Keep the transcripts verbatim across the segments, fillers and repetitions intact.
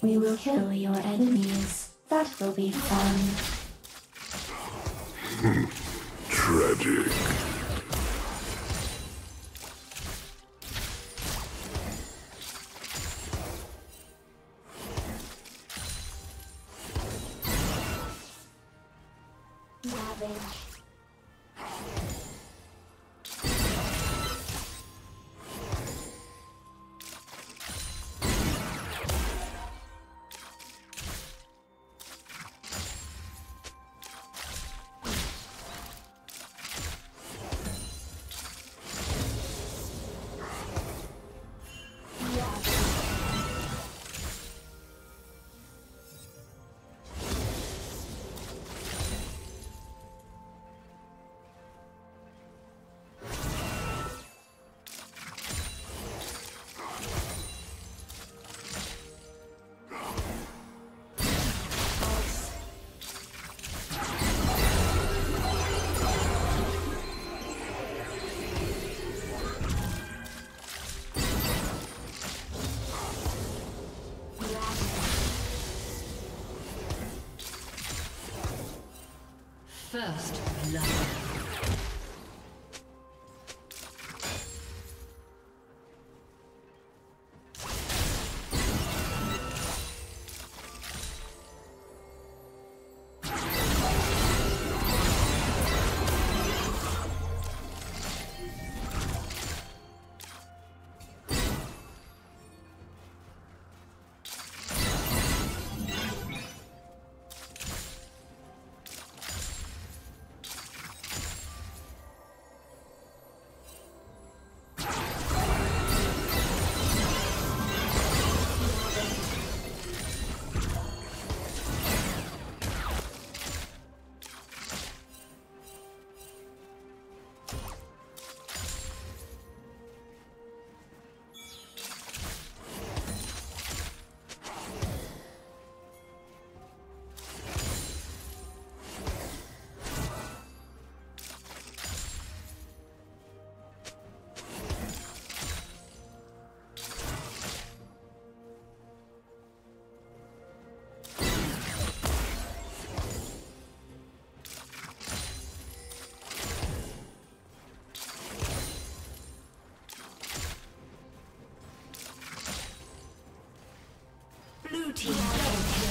We will kill your enemies. That will be fun. Tragic. Savage. First love. Team double kill.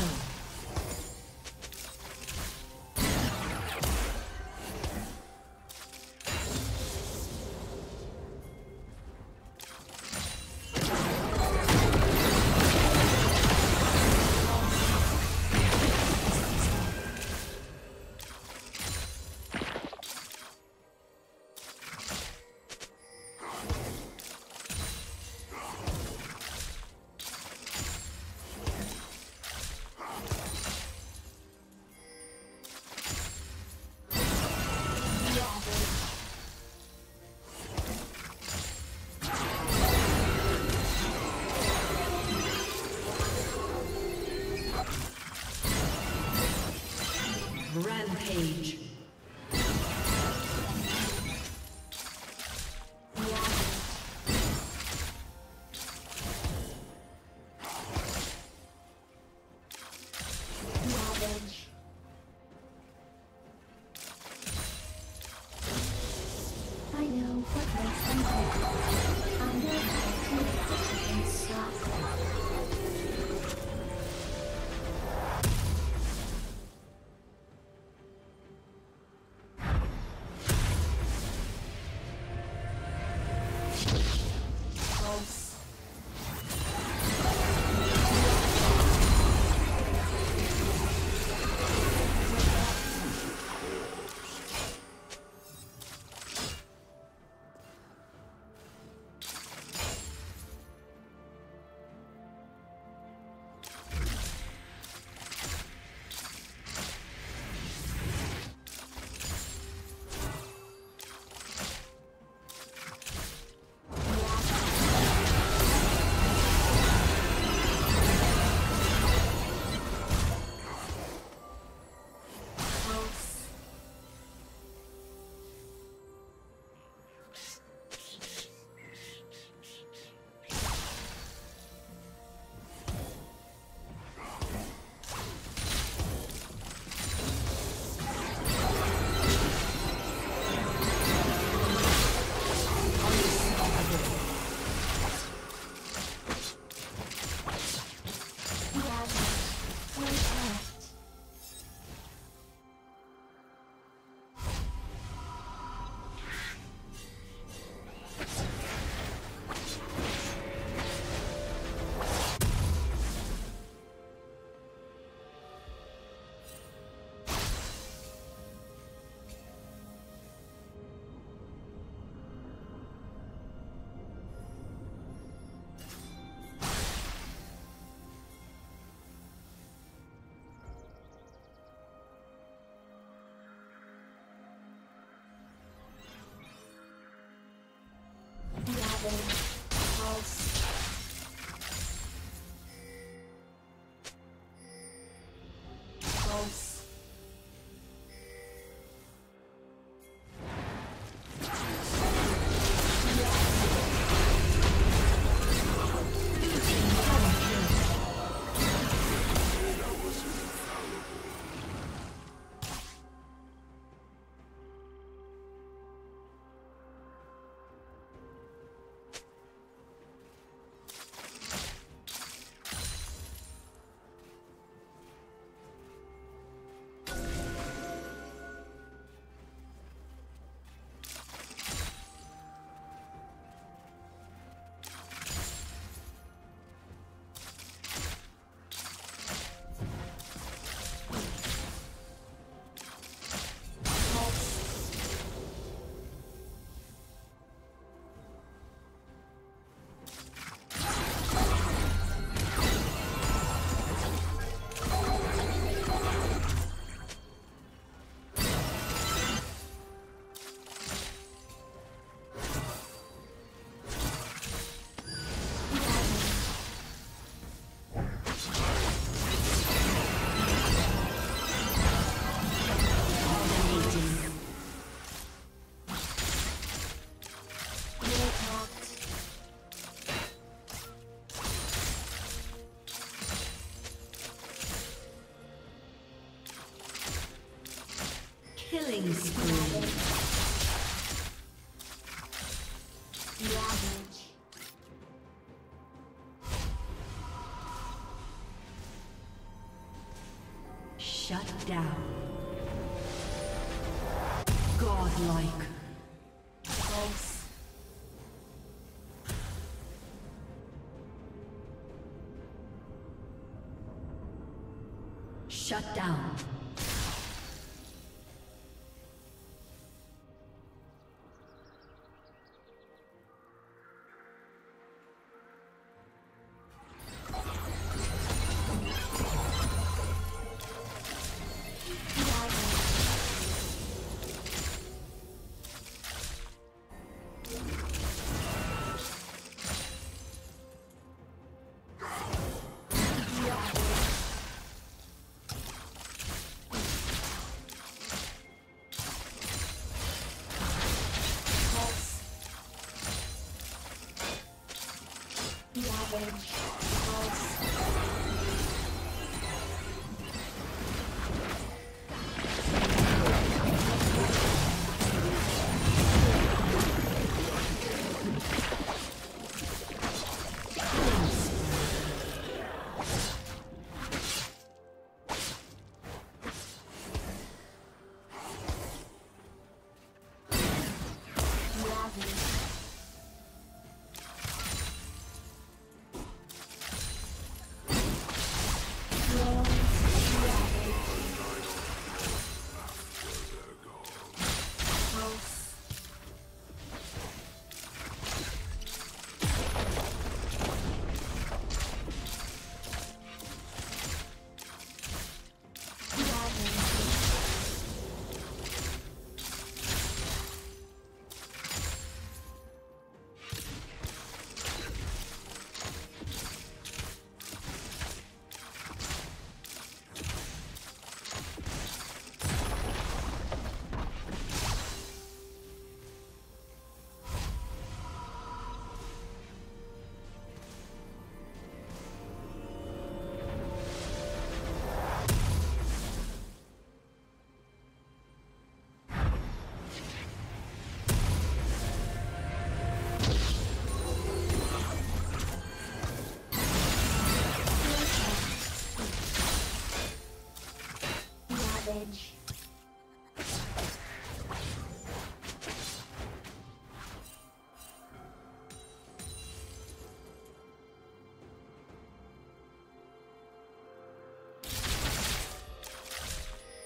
Rampage. Killing spree. Shut down.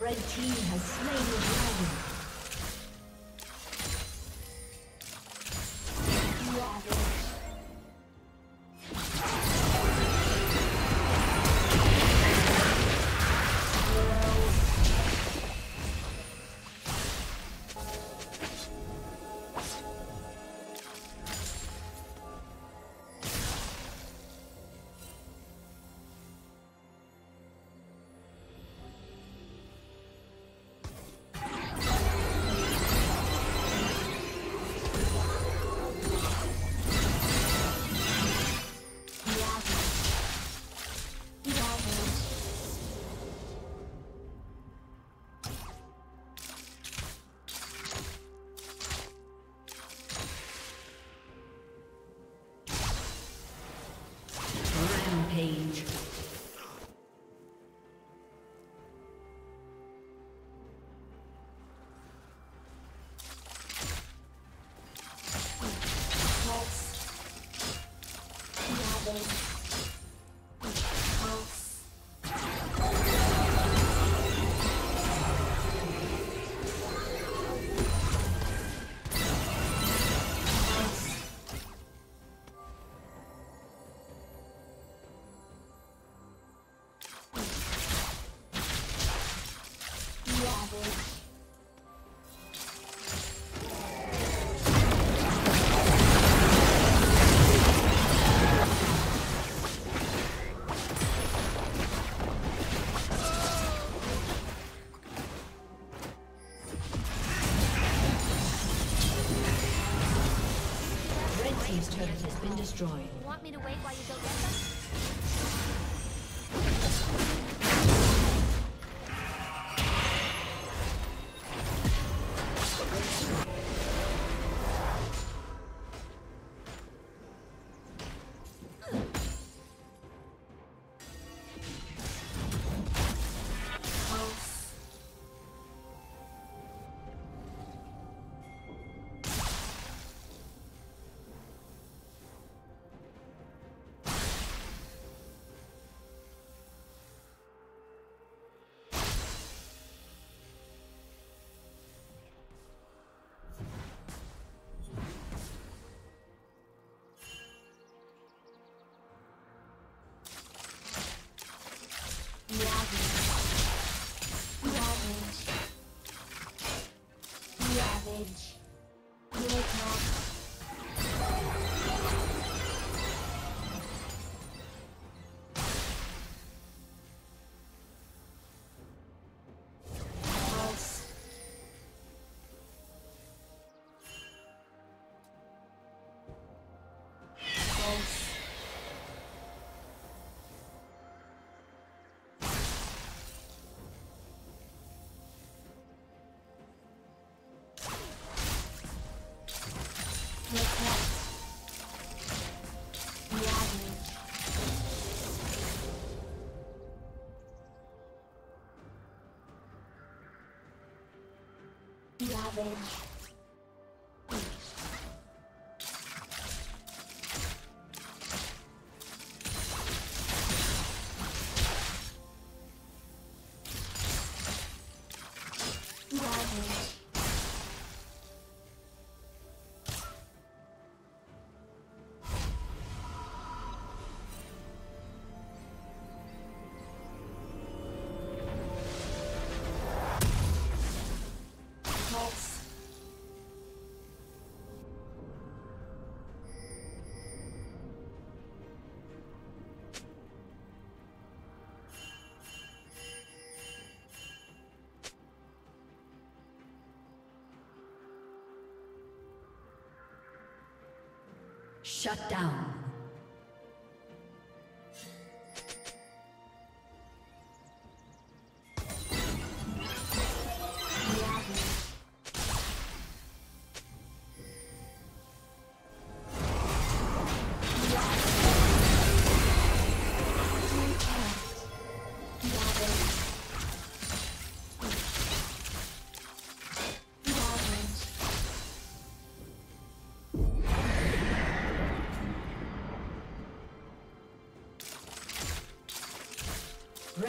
Red team has slain the dragon. Destroyed. You want me to wait while you go get them? savage. Shut down. Red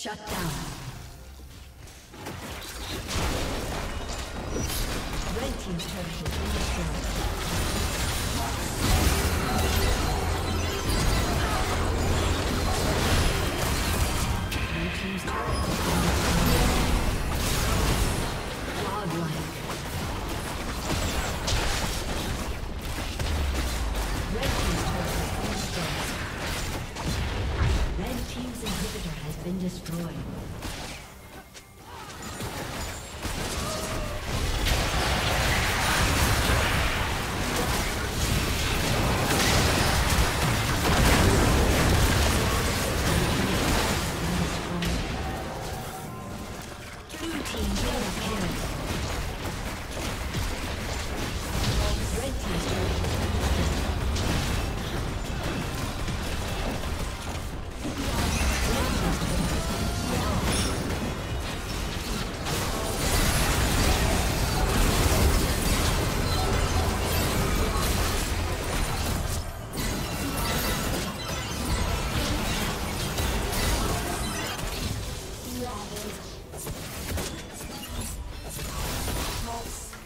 Shut down. Red team's turret has been destroyed. Godlike. Been destroyed. False.